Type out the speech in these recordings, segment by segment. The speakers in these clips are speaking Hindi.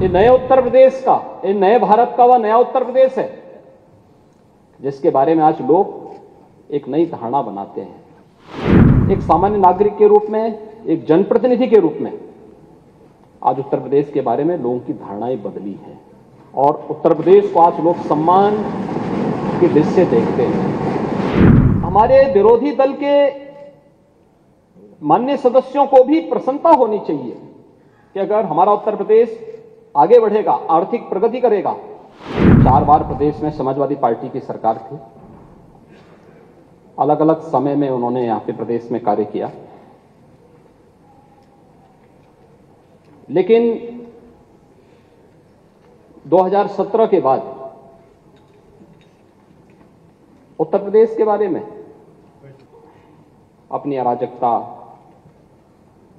ये नए उत्तर प्रदेश का, ये नए भारत का वह नया उत्तर प्रदेश है जिसके बारे में आज लोग एक नई धारणा बनाते हैं। एक सामान्य नागरिक के रूप में, एक जनप्रतिनिधि के रूप में आज उत्तर प्रदेश के बारे में लोगों की धारणाएं बदली है और उत्तर प्रदेश को आज लोग सम्मान की दृष्टि से देखते हैं। हमारे विरोधी दल के माननीय सदस्यों को भी प्रसन्नता होनी चाहिए कि अगर हमारा उत्तर प्रदेश आगे बढ़ेगा, आर्थिक प्रगति करेगा। 4 बार प्रदेश में समाजवादी पार्टी की सरकार थी, अलग अलग समय में उन्होंने यहां पे प्रदेश में कार्य किया, लेकिन 2017 के बाद उत्तर प्रदेश के बारे में अपनी अराजकता,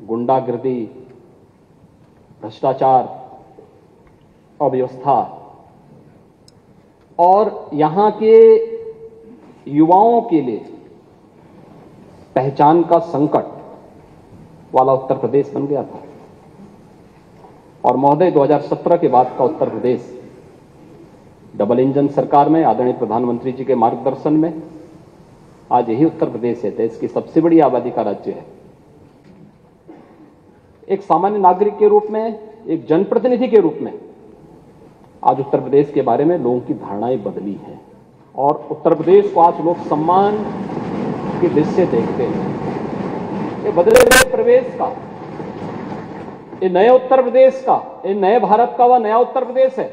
गुंडागिर्दी, भ्रष्टाचार, अव्यवस्था और यहां के युवाओं के लिए पहचान का संकट वाला उत्तर प्रदेश बन गया था। और महोदय, 2017 के बाद का उत्तर प्रदेश डबल इंजन सरकार में आदरणीय प्रधानमंत्री जी के मार्गदर्शन में आज यही उत्तर प्रदेश है, देश की सबसे बड़ी आबादी का राज्य है। एक सामान्य नागरिक के रूप में, एक जनप्रतिनिधि के रूप में आज उत्तर प्रदेश के बारे में लोगों की धारणाएं बदली है और उत्तर प्रदेश को आज लोग सम्मान की दृष्टि से देखते हैं। ये बदले हुए प्रवेश का, ये नए उत्तर प्रदेश का, ये नए भारत का वह नया उत्तर प्रदेश है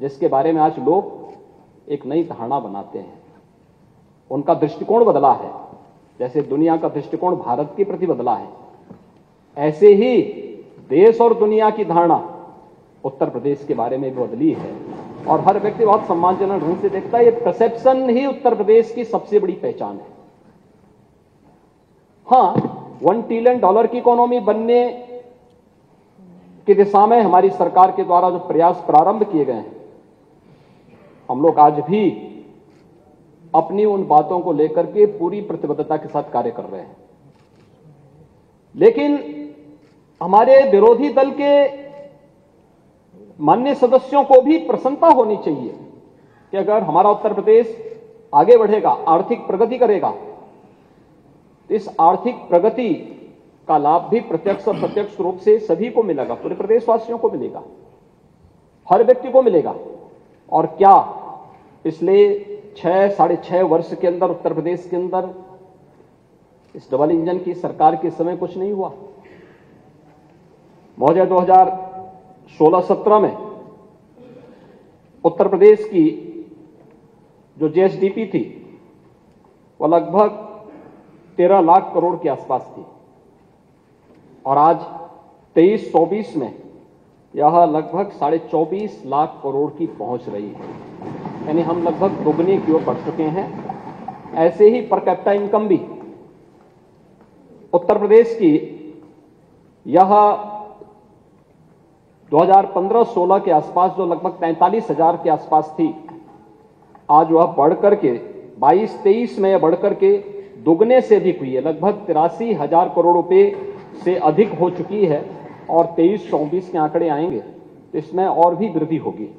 जिसके बारे में आज लोग एक नई धारणा बनाते हैं। उनका दृष्टिकोण बदला है, जैसे दुनिया का दृष्टिकोण भारत के प्रति बदला है, ऐसे ही देश और दुनिया की धारणा उत्तर प्रदेश के बारे में बदली है और हर व्यक्ति बहुत सम्मानजनक ढंग से देखता है। ये परसेप्शन ही उत्तर प्रदेश की सबसे बड़ी पहचान है। हाँ, $1 ट्रिलियन की इकोनॉमी बनने की दिशा में हमारी सरकार के द्वारा जो प्रयास प्रारंभ किए गए हैं, हम लोग आज भी अपनी उन बातों को लेकर के पूरी प्रतिबद्धता के साथ कार्य कर रहे हैं। लेकिन हमारे विरोधी दल के माननीय सदस्यों को भी प्रसन्नता होनी चाहिए कि अगर हमारा उत्तर प्रदेश आगे बढ़ेगा, आर्थिक प्रगति करेगा। इस आर्थिक प्रगति का लाभ भी प्रत्यक्ष और प्रत्यक्ष रूप से सभी को मिलेगा, पूरे प्रदेशवासियों को मिलेगा, हर व्यक्ति को मिलेगा। और क्या पिछले 6 साढ़े 6 वर्ष के अंदर उत्तर प्रदेश के अंदर इस डबल इंजन की सरकार के समय कुछ नहीं हुआ? मौजूदा 2016-17 में उत्तर प्रदेश की जो GSDP थी वह लगभग 13 लाख करोड़ के आसपास थी और आज 23-24 में यह लगभग 24.5 लाख करोड़ की पहुंच रही है, यानी हम लगभग दोगुने की ओर बढ़ चुके हैं। ऐसे ही पर कैपिटा इनकम भी उत्तर प्रदेश की यह 2015-16 के आसपास जो लगभग 45,000 के आसपास थी, आज वह बढ़कर के 22-23 में बढ़कर के दोगुने से अधिक हुई है, लगभग 83,000 करोड़ रुपए से अधिक हो चुकी है और 23-24 के आंकड़े आएंगे तो इसमें और भी वृद्धि होगी।